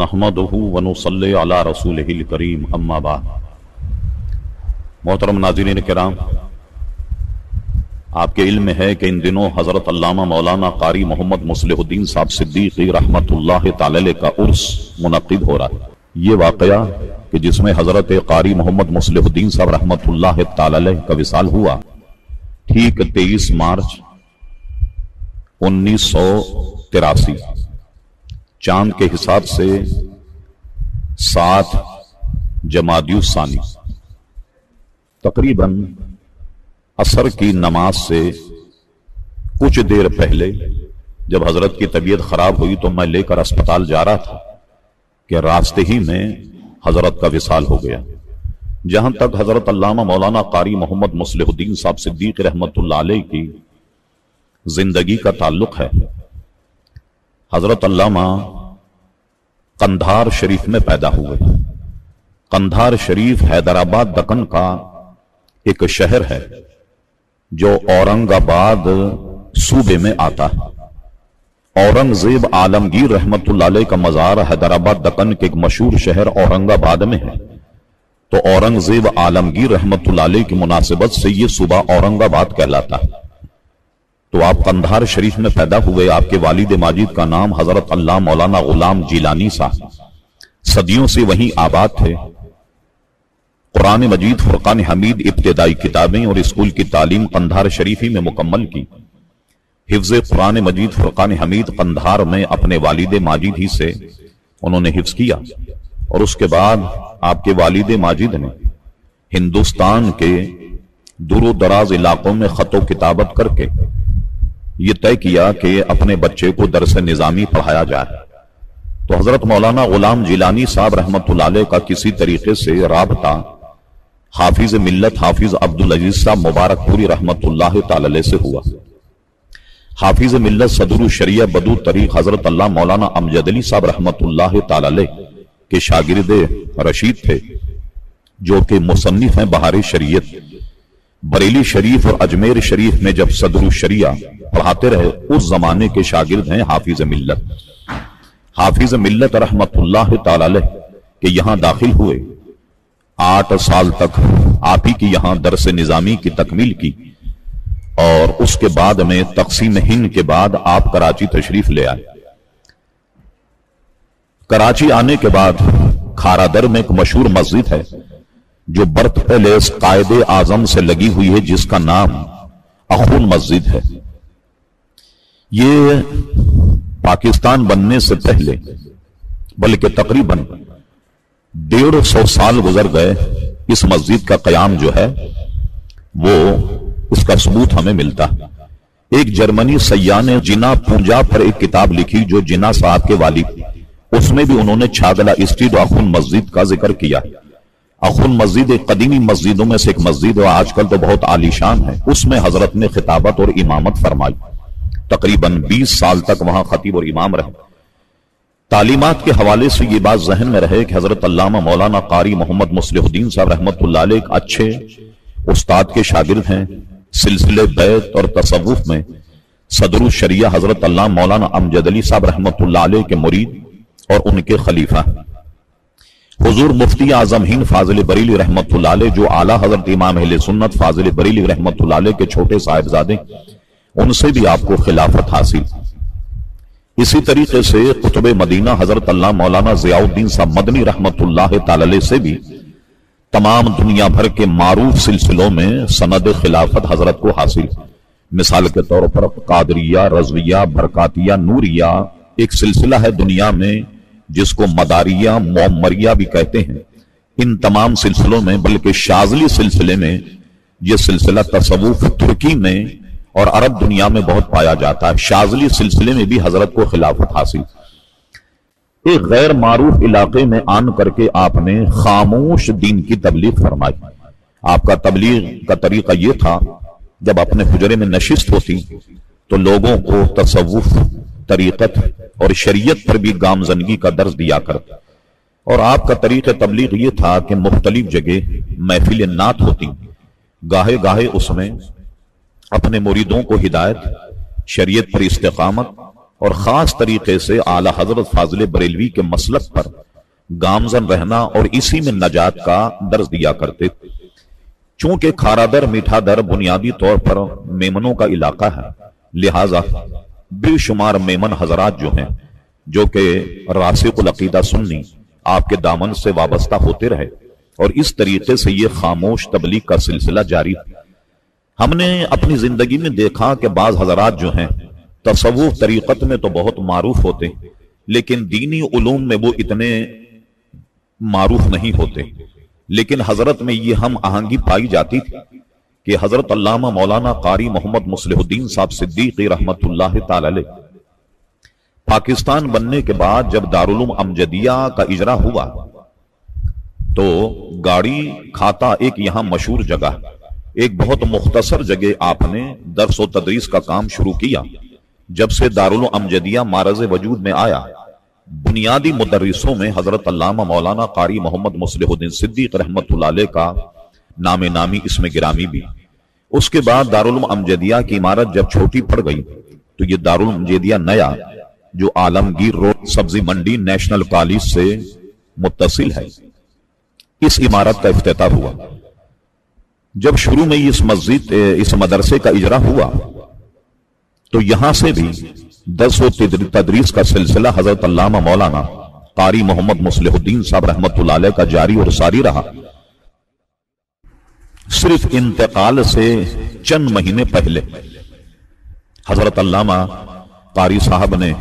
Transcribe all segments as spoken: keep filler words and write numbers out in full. नहमदहू व नुसल्ली अला रसूलिहिल करीम, अम्मा बाद। मोहतरम नाज़रीन किराम, आपके इल्म में है कि इन दिनों हज़रत अल्लामा मौलाना कारी मोहम्मद मुसलिहुद्दीन साहब सिद्दीकी रहमतुल्लाह तआला अलैह का उर्स मुनक़िद हो रहा है। ये वाक़या कि जिसमें हज़रत कारी मोहम्मद मुसलिहुद्दीन साहब रहमतुल्लाह तआला अलैह का विसाल हुआ, ठीक तेईस मार्च उन्नीस सौ तिरासी चांद के हिसाब से सात जमादियुस्सानी तकरीबन असर की नमाज से कुछ देर पहले जब हजरत की तबीयत खराब हुई तो मैं लेकर अस्पताल जा रहा था कि रास्ते ही में हजरत का विसाल हो गया। जहां तक हजरत अल्लामा मौलाना कारी मोहम्मद मुसलिहुद्दीन साहब सिद्दीक रहमतुल्लाह अलैह की जिंदगी का ताल्लुक है, हजरत अल्लामा कंधार शरीफ में पैदा हुए। कंधार शरीफ हैदराबाद दक्कन का एक शहर है जो औरंगाबाद सूबे में आता है। औरंगजेब आलमगीर रहमतुल्लाह अलैह का मज़ार हैदराबाद दक्कन के एक मशहूर शहर औरंगाबाद में है, तो औरंगजेब आलमगीर रहमतुल्लाह अलैह की मुनासिबत से यह सूबा औरंगाबाद कहलाता है। तो आप कंधार शरीफ में पैदा हुए। आपके वालिद माजिद का नाम हजरत अल्लामा मौलाना गुलाम जिलानी साहब सदियों से वहीं आबाद थे। कुरान मजीद, फुरकान हमीद, इब्तिदाई किताबें और स्कूल की तालीम कंधार शरीफी में मुकम्मल की। हिफ्ज़ कुरान मजीद, फुरकान हमीद कंधार में अपने वालिद माजिद ही से उन्होंने हिफ्ज़ किया और उसके बाद आपके वालिद माजिद ने हिंदुस्तान के दूर दराज इलाकों में खतो किताबत करके ये तय किया कि अपने बच्चे को दरस निज़ामी पढ़ाया जाए। तो हजरत मौलाना गुलाम जिलानी साहब रहमतुल्लाह अलैह का किसी तरीके से राबता हाफिज मिल्लत हाफिज अब्दुल अजीज साहब मुबारकपुरी रहमतुल्लाह तआला अलैह से हुआ। हाफिज मिल्लत सदरुल शरिया बदू तरीक हजरत अल्लामा मौलाना अमजद अली साहब रहमतुल्लाह तआला अलैह के शागिर्द रशीद थे, जो कि मुसन्निफ हैं बहारे शरीयत। बरेली शरीफ और अजमेर शरीफ में जब सदरुल शरिया पढ़ाते रहे, उस जमाने के शागिर्द हैं हाफिज मिल्लत। हाफिज मिल्लत रहमतुल्लाह तआला अलैह के यहाँ दाखिल हुए, आठ साल तक आप ही की यहाँ दरस निज़ामी की तकमील की और उसके बाद में तकसीम हिंद के बाद आप कराची तशरीफ ले आए। कराची आने के बाद खारादर में एक मशहूर मस्जिद है जो बर्थ पैलेस कायदे आजम से लगी हुई है, जिसका नाम अखून मस्जिद है। ये पाकिस्तान बनने से पहले, बल्कि तकरीबन डेढ़ सौ साल गुजर गए, इस मस्जिद का कयाम जो है वो उसका सबूत हमें मिलता है। एक जर्मनी सयाह ने जिना पूजा पर एक किताब लिखी जो जिना साहब के वालिद, उसमें भी उन्होंने छागला स्ट्रीट अखून मस्जिद का जिक्र किया। अखुन मस्जिद एक कदीमी मस्जिदों में से एक मस्जिद और आजकल तो बहुत आलीशान है। उसमें हजरत ने खिताबत और इमामत फरमाई। तकरीबन बीस साल तक वहां खतीब और इमाम रहे। तालीमात के हवाले से ये बात जहन में रहे कि हजरत अल्लामा मौलाना कारी मोहम्मद मुसलिहुद्दीन साहब रहमतुल्लाह अलैह एक अच्छे उस्ताद के शागिर्द हैं। सिलसिले बैत और तसव्वुफ में सदरुल शरिया हजरत अल्लामा मौलाना अमजद अली साहब रहमतुल्लाह अलैह के मुरीद और उनके खलीफा हुजूर मुफ्ती आजम हिंद फाजिल बरेली रहमतुल्लाह अलैह, जो आला हजरत इमाम अहले सुन्नत फाजिल बरेली रहमतुल्लाह अलैह के छोटे साहिबजादे, उनसे भी आपको खिलाफत हासिल। इसी तरीके से कुतुबे मदीना हजरत अल्लामा मौलाना ज़ियाउद्दीन साहब मदनी रहमतुल्लाह तआला अलैह से भी तमाम दुनिया भर के मारूफ सिलसिलों में सनद खिलाफत हजरत को हासिल। मिसाल के तौर पर कादरिया, रजविया, बरकातिया, नूरिया, एक सिलसिला है दुनिया में जिसको मदारिया, मोमरिया भी कहते हैं। इन तमाम सिलसिलों में, बल्कि शाजली सिलसिले में, यह सिलसिला तसव्वुफ तुर्की में और अरब दुनिया में बहुत पाया जाता है। शाजली सिलसिले में भी हजरत को खिलाफत हासिल। एक गैर मारूफ इलाके में आन करके आपने खामोश दीन की तबलीग फरमाई। आपका तबलीग का तरीका यह था, जब अपने हुजरे में नशिस्त होती तो लोगों को तसव्वुफ, तरीकत और शरीयत पर भी गामजनगी का दर्ज दिया करता। और आपका तरीका तबलीग ये था कि मुख्तलिफ जगह महफिल नात होती, गाहे गाहे उसमें अपने मुरीदों को हिदायत, शरीयत पर इस्तेकामत और ख़ास तरीके से आला हजरत फाजिल बरेलवी के मसलक पर गामजन रहना और इसी में नजात का दर्ज दिया करते। चूंकि खारादर मीठादर बुनियादी तौर पर मेमनों का इलाका है, लिहाजा बेशुमार मेमन हजरात जो हैं, जो कि रासिकुल अकीदा सुन्नी आपके दामन से वाबस्ता होते रहे और इस तरीके से ये खामोश तबलीग का सिलसिला जारी। हमने अपनी जिंदगी में देखा कि बाज हजरात जो हैं तसव्वुफ तरीकत में तो बहुत मारूफ होते, लेकिन दीनी उलूम में वो इतने मारूफ नहीं होते। लेकिन हजरत में ये हम आहंगी पाई जाती थी कि हजरत अल्लामा मौलाना कारी मोहम्मद मुसलिह उद्दीन साहब सिद्दीकी रहमतुल्लाह ताला अलैह पाकिस्तान बनने के बाद जब दारुल उलूम अमजदिया का इजरा हुआ तो गाड़ी खाता एक यहाँ मशहूर जगह, एक बहुत मुख्तसर जगह आपने दर्स व तदरीस का काम शुरू किया। जब से दारुल अमजदिया मारज़ वजूद में आया, बुनियादी मुदर्रिसों में हजरत अल्लामा मौलाना कारी मोहम्मद मुसलिहुद्दीन सिद्दीक रहमतुल्लाह अलैह का नामे नामी इसमें गिरामी भी। उसके बाद दारुल अमजदिया की इमारत जब छोटी पड़ गई तो ये दारुल अमजदिया नया जो आलमगीर रोड सब्जी मंडी नेशनल कॉलेज से मुत्तसिल है, इस इमारत का इफ्तिताह हुआ। जब शुरू में इस मस्जिद इस मदरसे का इजरा हुआ तो यहां से भी दर्स व तदरीस का सिलसिला हजरत अल्लामा मौलाना कारी मोहम्मद मुसलिहुद्दीन साहब रहमतुल्लाह अलैह का जारी और सारी रहा। सिर्फ इंतकाल से चंद महीने पहले हजरत अल्लामा कारी साहब ने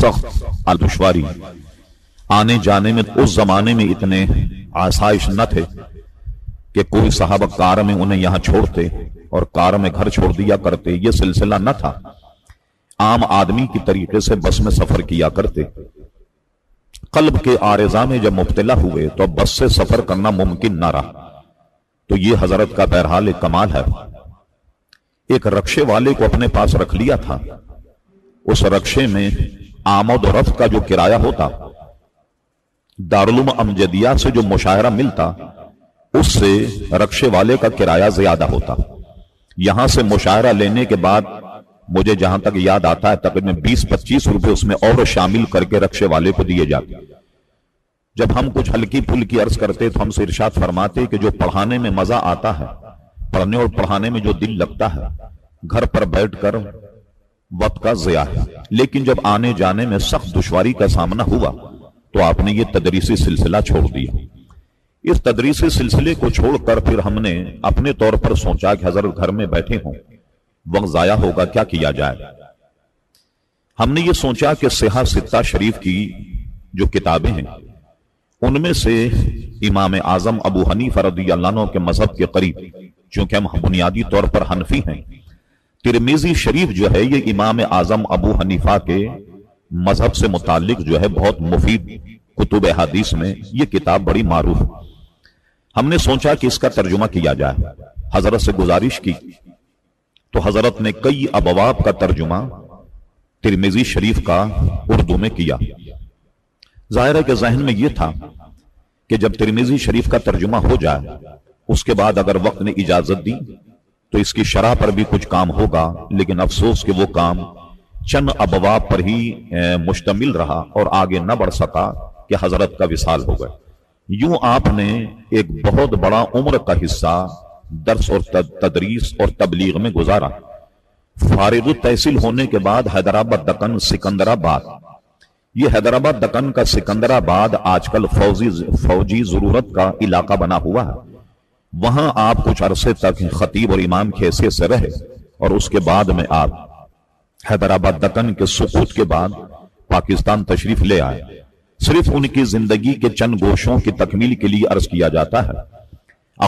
सख्त दुश्वारी, आने जाने में उस जमाने में इतने आसाइश न थे कि कोई साहब कार में उन्हें यहां छोड़ते और कार में घर छोड़ दिया करते, यह सिलसिला न था। आम आदमी की तरीके से बस में सफर किया करते। कल्ब के आरेजा में जब मुब्तला हुए तो बस से सफर करना मुमकिन ना रहा। तो ये हजरत का बहरहाल एक कमाल है, एक रक्षे वाले को अपने पास रख लिया था। उस रक्षे में आमद और रफ्त का जो किराया होता, दारुल उलूम अमजदिया से जो मुशाहरा मिलता, उससे रक्षे वाले का किराया ज्यादा होता। यहां से मुशाहरा लेने के बाद मुझे जहां तक याद आता है तकरीबन बीस पच्चीस रुपए उसमें और शामिल करके रक्षे वाले को दिए जाते। जब हम कुछ हल्की फुल्की अर्ज करते तो हमसे इरशाद फरमाते कि जो पढ़ाने में मजा आता है, पढ़ने और पढ़ाने में जो दिल लगता है, घर पर बैठकर वक्त का ज़िया है। लेकिन जब आने जाने में सख्त दुश्वारी का सामना हुआ तो आपने ये तदरीसी सिलसिला छोड़ दिया। इस तदरीसी सिलसिले को छोड़कर फिर हमने अपने तौर पर सोचा कि हजरत घर में बैठे हों, वक्त जाया होगा, क्या किया जाए। हमने ये सोचा कि सिहा सित्ता शरीफ की जो किताबें हैं उनमें से इमाम आजम अबू हनीफा रज़ियल्लाहु अन्हु के मजहब के करीब, चूंकि हम बुनियादी तौर पर हनफी हैं, तिरमिजी शरीफ जो है ये इमाम आजम अबू हनीफा के मजहब से मुतालिक जो है बहुत मुफीद कुतुब हदीस में ये किताब बड़ी मारूफ। हमने सोचा कि इसका तर्जुमा किया जाए। हजरत से गुजारिश की तो हजरत ने कई अबवाब का तर्जुमा तिरमिजी शरीफ का उर्दू में किया। जाहिर है कि जहन में यह था कि जब तिरमिजी शरीफ का तर्जुमा हो जाए उसके बाद अगर वक्त ने इजाजत दी तो इसकी शरह पर भी कुछ काम होगा, लेकिन अफसोस कि वो काम चंद अबवाब पर ही मुश्तमिल रहा और आगे न बढ़ सका कि हजरत का विसाल हो गया। यूं आपने एक बहुत बड़ा उम्र का हिस्सा दर्स और तदरीस और तबलीग में गुजारा। फारिग तहसील होने के बाद हैदराबाद दक्कन सिकंदराबाद, ये हैदराबाद दक्कन का सिकंदराबाद आजकल फौजी फौजी जरूरत का इलाका बना हुआ है। वहां आप कुछ अरसे तक खतीब और इमाम की हैसियत से रहे और उसके बाद में आप हैदराबाद दक्कन के सुकूत के बाद पाकिस्तान तशरीफ ले आए। सिर्फ उनकी जिंदगी के चंद गोशों की तकमील के लिए अर्ज किया जाता है।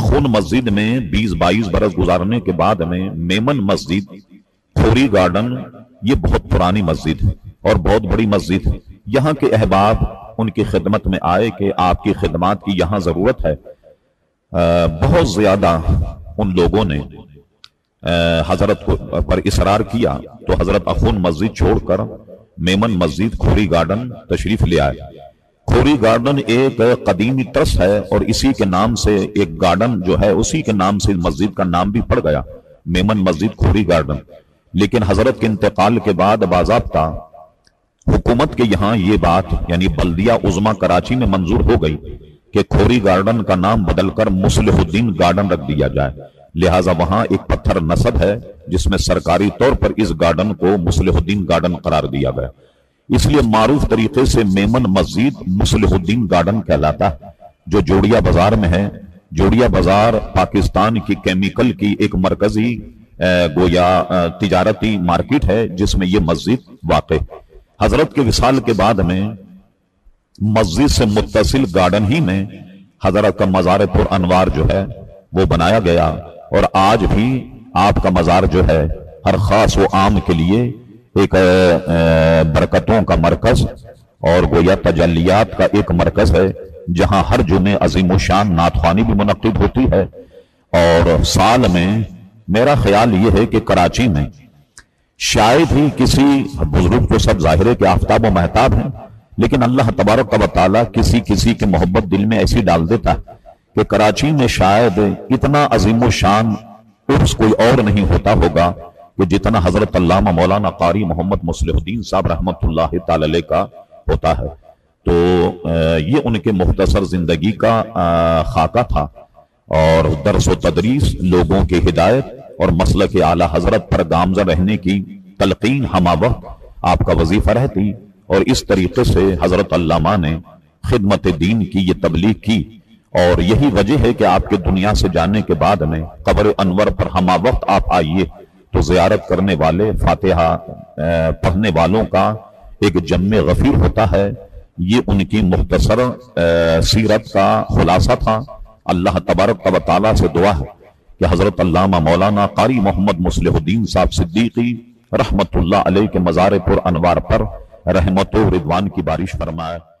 अखून मस्जिद में बीस बाईस बरस गुजारने के बाद में मेमन मस्जिद खोरी गार्डन, ये बहुत पुरानी मस्जिद है और बहुत बड़ी मस्जिद है। यहाँ के अहबाब उनकी खिदमत में आए कि आपकी खिदमत की यहाँ जरूरत है। आ, बहुत ज्यादा उन लोगों ने हजरत को पर इसरार किया तो हजरत अखून मस्जिद छोड़कर मेमन मस्जिद खोरी गार्डन तशरीफ ले आए। खोरी गार्डन एक कदीमी ट्रस्ट है और इसी के नाम से एक गार्डन जो है उसी के नाम से मस्जिद का नाम भी पड़ गया, मेमन मस्जिद खोरी गार्डन। लेकिन हजरत के इंतकाल के बाद बाज़ाब्ता हुकूमत के यहाँ ये बात यानी बल्दिया उजमा कराची में मंजूर हो गई कि खोरी गार्डन का नाम बदलकर मुसलहुद्दीन गार्डन रख दिया जाए। लिहाजा वहां एक पत्थर नस्ब है जिसमें सरकारी तौर पर इस गार्डन को मुसलहुद्दीन गार्डन करार दिया गया। इसलिए मारूफ तरीके से मेमन मस्जिद मुसलहुद्दीन गार्डन कहलाता है, जो जोड़िया बाजार में है। जोड़िया बाजार पाकिस्तान की केमिकल की एक मरकजी गोया तिजारती मार्केट है जिसमें यह मस्जिद वाक़े। हजरत के विसाल के बाद में मस्जिद से मुत्तसिल गार्डन ही में हजरत का मज़ार पुर अनवार जो है वो बनाया गया, और आज भी आपका मज़ार जो है हर खास व आम के लिए एक बरकतों का मरकज और गोया तजलियात का एक मरकज है, जहां हर जुमे अजीम शान नातखानी भी मुनक्किद होती है। और साल में मेरा ख्याल ये है कि कराची में शायद ही किसी बुजुर्ग को, सब जाहिर है कि आफ्ताब व महताब है, लेकिन अल्लाह तबारक व तआला किसी किसी की मोहब्बत दिल में ऐसी डाल देता है कि कराची में शायद इतना अजीम शान उर्स कोई और नहीं होता होगा कि जितना हजरत अल्लामा मौलाना कारी मोहम्मद मसलहुद्दीन साहब रहमतुल्लाह तआला अलैह का होता है। तो ये उनके मुख्तसर जिंदगी का खाका था, और दर्स व तदरीस, लोगों के हिदायत और मसल के आला हजरत पर गामजा रहने की तलकीन हमा वक्त आपका वजीफा रहती। और इस तरीके से हजरत अल्लामा ने खिदमत दीन की ये तबलीग की, और यही वजह है कि आपके दुनिया से जाने के बाद में कब्र अनवर पर हमा वक्त आप आइए तो जियारत करने वाले, फातिहा पढ़ने वालों का एक जम्मे गफीर होता है। ये उनकी मुख्तसर सीरत का खुलासा था। अल्लाह तबारक व तआला से दुआ है कि हजरत अल्लामा मौलाना कारी मोहम्मद मसलहुद्दीन साहब सिद्दीकी रहमतुल्लाह अलैह के मज़ार पुर अनवार पर रहमत व रिदवान की बारिश फरमाए।